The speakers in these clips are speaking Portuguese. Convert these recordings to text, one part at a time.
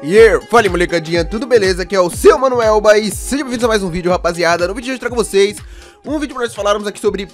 Yeah! Fala, molecadinha, tudo beleza? Aqui é o seu Manoelba e sejam bem-vindos a mais um vídeo, rapaziada. No vídeo de hoje eu trago vocês um vídeo pra nós falarmos aqui sobre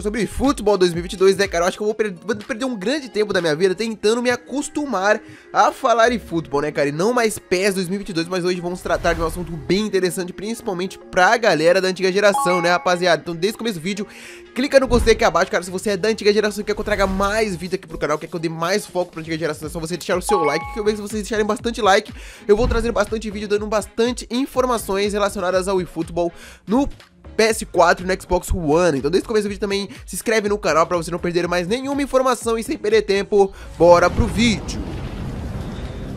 sobre eFootball 2022, né, cara? Eu acho que eu vou perder um grande tempo da minha vida tentando me acostumar a falar eFootball, né, cara? E não mais PES 2022, mas hoje vamos tratar de um assunto bem interessante, principalmente pra galera da antiga geração, né, rapaziada? Então, desde o começo do vídeo, clica no gostei aqui abaixo, cara. Se você é da antiga geração e quer que eu traga mais vídeo aqui pro canal, quer que eu dê mais foco pra antiga geração, é só você deixar o seu like, que eu vejo se vocês deixarem bastante like. Eu vou trazer bastante vídeo, dando bastante informações relacionadas ao eFootball no PS4 e no Xbox One. Então desde o começo do vídeo também se inscreve no canal pra você não perder mais nenhuma informação e sem perder tempo, bora pro vídeo.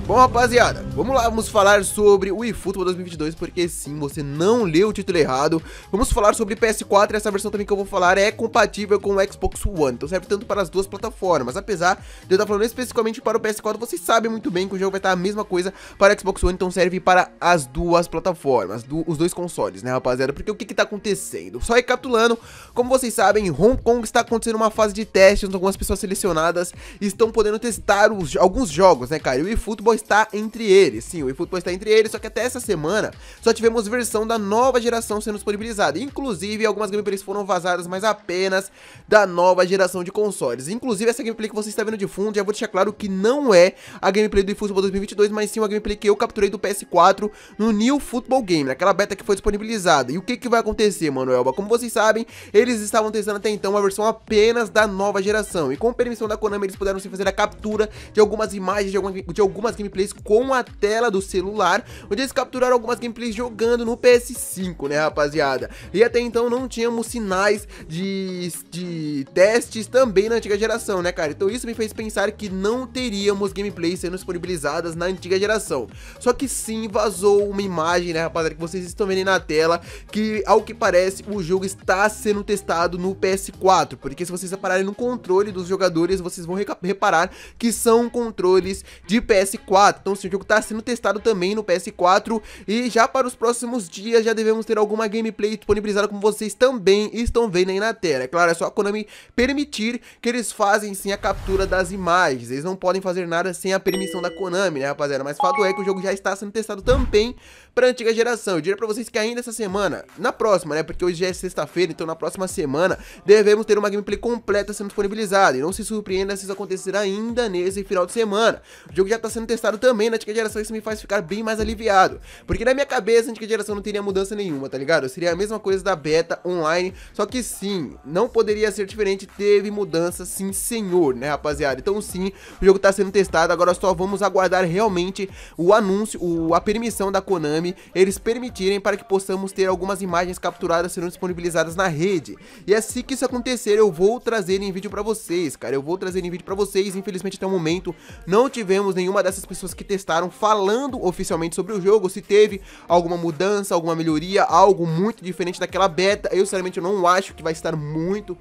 Bom, rapaziada, vamos lá, vamos falar sobre o eFootball 2022, porque sim, você não leu o título errado. Vamos falar sobre PS4, essa versão também que eu vou falar é compatível com o Xbox One, então serve tanto para as duas plataformas. Apesar de eu estar falando especificamente para o PS4, vocês sabem muito bem que o jogo vai estar a mesma coisa para o Xbox One, então serve para as duas plataformas, os dois consoles, né, rapaziada? Porque o que está acontecendo? Só recapitulando, como vocês sabem, em Hong Kong está acontecendo uma fase de testes, onde algumas pessoas selecionadas estão podendo testar alguns jogos, né, cara? E o eFootball está entre eles, sim, o eFootball está entre eles, só que até essa semana só tivemos versão da nova geração sendo disponibilizada, inclusive algumas gameplays foram vazadas, mas apenas da nova geração de consoles. Inclusive essa gameplay que você está vendo de fundo, já vou deixar claro que não é a gameplay do eFootball 2022, mas sim uma gameplay que eu capturei do PS4 no New Football Game, naquela beta que foi disponibilizada. E o que vai acontecer, Manoelba? Como vocês sabem, eles estavam testando até então uma versão apenas da nova geração, e com permissão da Konami eles puderam sim fazer a captura de algumas imagens, de algumas gameplays com a tela do celular, onde eles capturaram algumas gameplays jogando no PS5, né, rapaziada? E até então não tínhamos sinais de testes também na antiga geração, né, cara? Então isso me fez pensar que não teríamos gameplays sendo disponibilizadas na antiga geração. Só que sim, vazou uma imagem, né, rapaziada, que vocês estão vendo aí na tela, que ao que parece o jogo está sendo testado no PS4, porque se vocês repararem no controle dos jogadores, vocês vão reparar que são controles de PS4. Então, sim, o jogo está sendo testado também no PS4 e já para os próximos dias já devemos ter alguma gameplay disponibilizada, como vocês também estão vendo aí na tela. É claro, é só a Konami permitir que eles fazem sim a captura das imagens. Eles não podem fazer nada sem a permissão da Konami, né, rapaziada? Mas fato é que o jogo já está sendo testado também para a antiga geração. Eu diria para vocês que ainda essa semana, na próxima, né, porque hoje já é sexta-feira, então na próxima semana devemos ter uma gameplay completa sendo disponibilizada. E não se surpreenda se isso acontecer ainda nesse final de semana. O jogo já está sendo testado também na antiga geração, isso me faz ficar bem mais aliviado, porque na minha cabeça a antiga geração não teria mudança nenhuma, tá ligado? Seria a mesma coisa da beta online, só que sim, não poderia ser diferente, teve mudança sim, senhor, né, rapaziada? Então sim, o jogo tá sendo testado, agora só vamos aguardar realmente o anúncio, a permissão da Konami, eles permitirem para que possamos ter algumas imagens capturadas sendo disponibilizadas na rede. E assim que isso acontecer, eu vou trazer em vídeo pra vocês, cara, eu vou trazer em vídeo pra vocês. Infelizmente até o momento não tivemos nenhuma dessas pessoas que testaram falando oficialmente sobre o jogo, se teve alguma mudança, alguma melhoria, algo muito diferente daquela beta. Eu sinceramente não acho que vai estar muito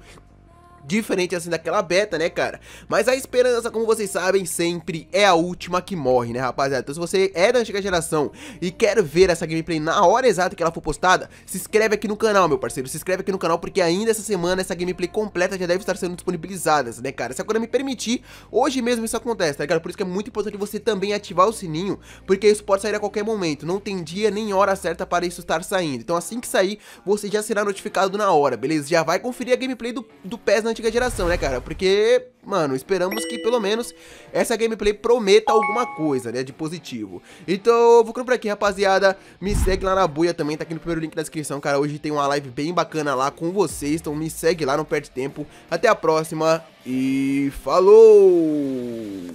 diferente assim daquela beta, né, cara? Mas a esperança, como vocês sabem, sempre é a última que morre, né, rapaziada? Então se você é da antiga geração e quer ver essa gameplay na hora exata que ela for postada, se inscreve aqui no canal, meu parceiro, se inscreve aqui no canal, porque ainda essa semana essa gameplay completa já deve estar sendo disponibilizada, né, cara? Se a Konami permitir, hoje mesmo isso acontece, tá ligado? Por isso que é muito importante você também ativar o sininho, porque isso pode sair a qualquer momento, não tem dia nem hora certa para isso estar saindo. Então assim que sair, você já será notificado na hora, beleza? Já vai conferir a gameplay do PES na antiga geração, né, cara? Porque, mano, esperamos que pelo menos essa gameplay prometa alguma coisa, né, de positivo. Então eu vou ficando por aqui, rapaziada. Me segue lá na buia também, tá aqui no primeiro link da descrição, cara. Hoje tem uma live bem bacana lá com vocês, então me segue lá, não perde tempo. Até a próxima e falou!